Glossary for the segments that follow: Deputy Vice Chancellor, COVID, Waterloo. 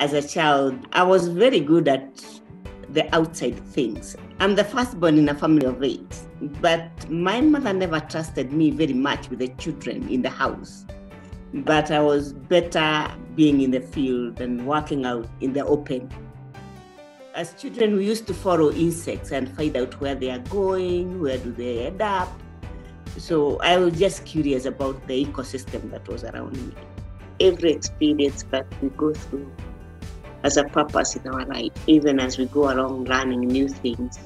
as a child, I was very good at the outside things. I'm the firstborn in a family of 8, but my mother never trusted me very much with the children in the house. But I was better being in the field and working out in the open. As children, we used to follow insects and find out where they are going, where do they end up. So I was just curious about the ecosystem that was around me. Every experience that we go through has a purpose in our life, even as we go along learning new things.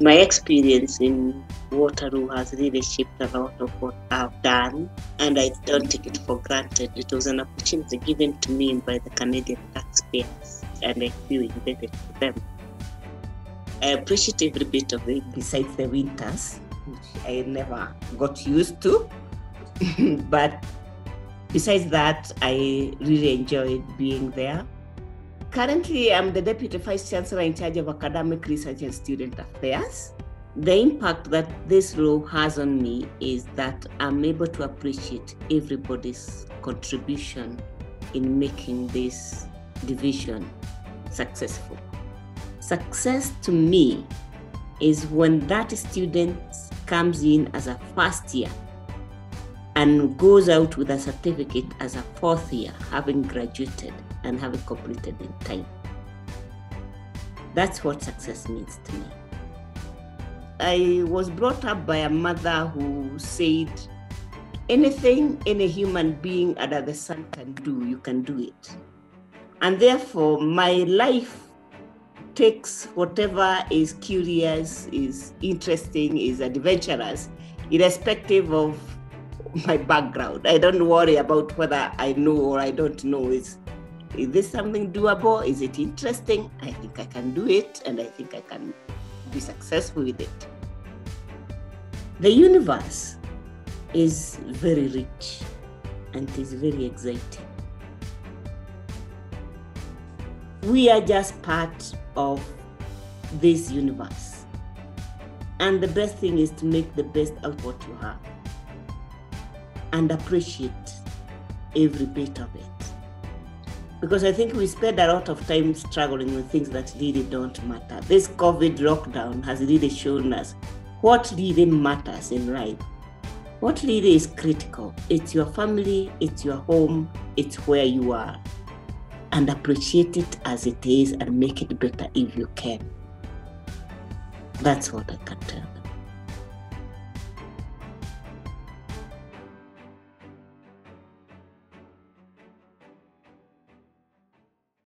My experience in Waterloo has really shaped a lot of what I've done, and I don't take it for granted. It was an opportunity given to me by the Canadian taxpayers, and I feel indebted to them. I appreciate every bit of it, besides the winters, which I never got used to. But besides that, I really enjoyed being there. Currently, I'm the Deputy Vice Chancellor in charge of Academic Research and Student Affairs. The impact that this role has on me is that I'm able to appreciate everybody's contribution in making this division successful. Success to me is when that student comes in as a first year and goes out with a certificate as a 4th year, having graduated and having completed in time. That's what success means to me. I was brought up by a mother who said, anything any human being under the sun can do, you can do it. And therefore, my life takes whatever is curious, is interesting, is adventurous, irrespective of my background. I don't worry about whether I know or I don't know. Is this something doable? Is it interesting? I think I can do it, and I think I can be successful with it. The universe is very rich and it is very exciting. We are just part of this universe, and the best thing is to make the best out of what you have and appreciate every bit of it. Because I think we spend a lot of time struggling with things that really don't matter. This COVID lockdown has really shown us what really matters in life. What really is critical. It's your family, it's your home, it's where you are. And appreciate it as it is and make it better if you can. That's what I can tell.